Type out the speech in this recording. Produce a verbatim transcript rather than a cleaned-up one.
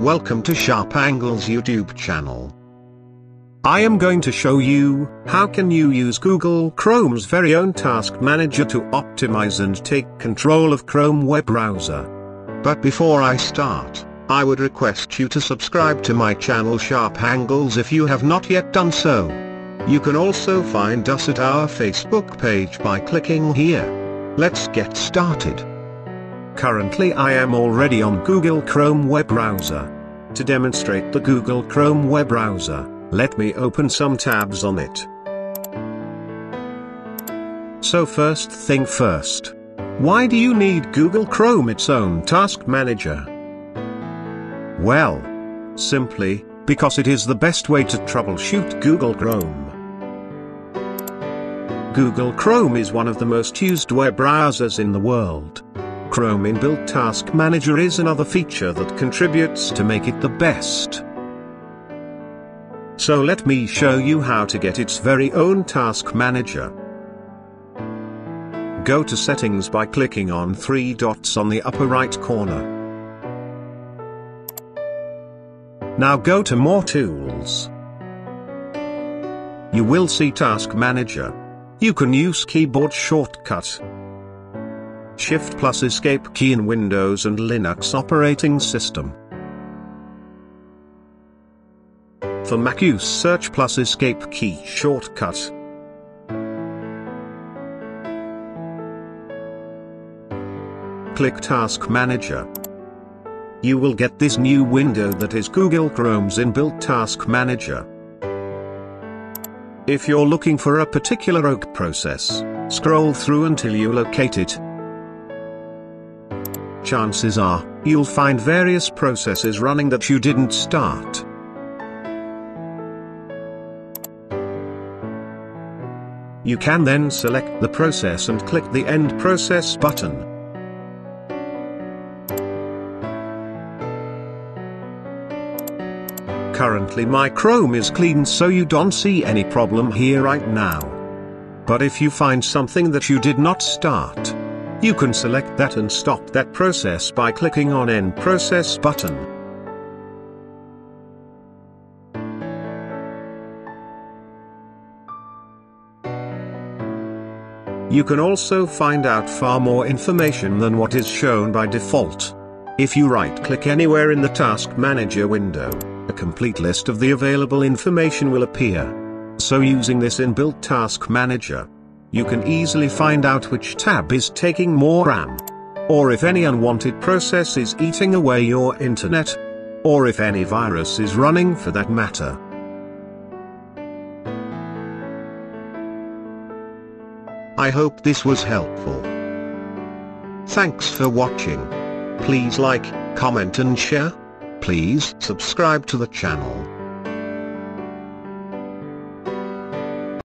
Welcome to Sharp Angles YouTube channel. I am going to show you how can you use Google Chrome's very own task manager to optimize and take control of Chrome web browser. But before I start, I would request you to subscribe to my channel Sharp Angles if you have not yet done so. You can also find us at our Facebook page by clicking here. Let's get started. Currently I am already on Google Chrome web browser. To demonstrate the Google Chrome web browser, let me open some tabs on it. So first thing first. Why do you need Google Chrome its own task manager? Well, simply, because it is the best way to troubleshoot Google Chrome. Google Chrome is one of the most used web browsers in the world. Chrome inbuilt Task Manager is another feature that contributes to make it the best. So let me show you how to get its very own Task Manager. Go to Settings by clicking on three dots on the upper right corner. Now go to More Tools. You will see Task Manager. You can use keyboard shortcut Shift plus Escape key in Windows and Linux operating system. For Mac, use Search plus Escape key shortcut. Click Task Manager. You will get this new window that is Google Chrome's inbuilt Task Manager. If you're looking for a particular O C process, scroll through until you locate it. Chances are, you'll find various processes running that you didn't start. You can then select the process and click the End Process button. Currently my Chrome is clean, so you don't see any problem here right now. But if you find something that you did not start, you can select that and stop that process by clicking on End Process button. You can also find out far more information than what is shown by default. If you right-click anywhere in the Task Manager window, a complete list of the available information will appear. So using this inbuilt Task Manager, you can easily find out which tab is taking more RAM, or if any unwanted process is eating away your internet, or if any virus is running for that matter. I hope this was helpful. Thanks for watching. Please like, comment and share. Please subscribe to the channel.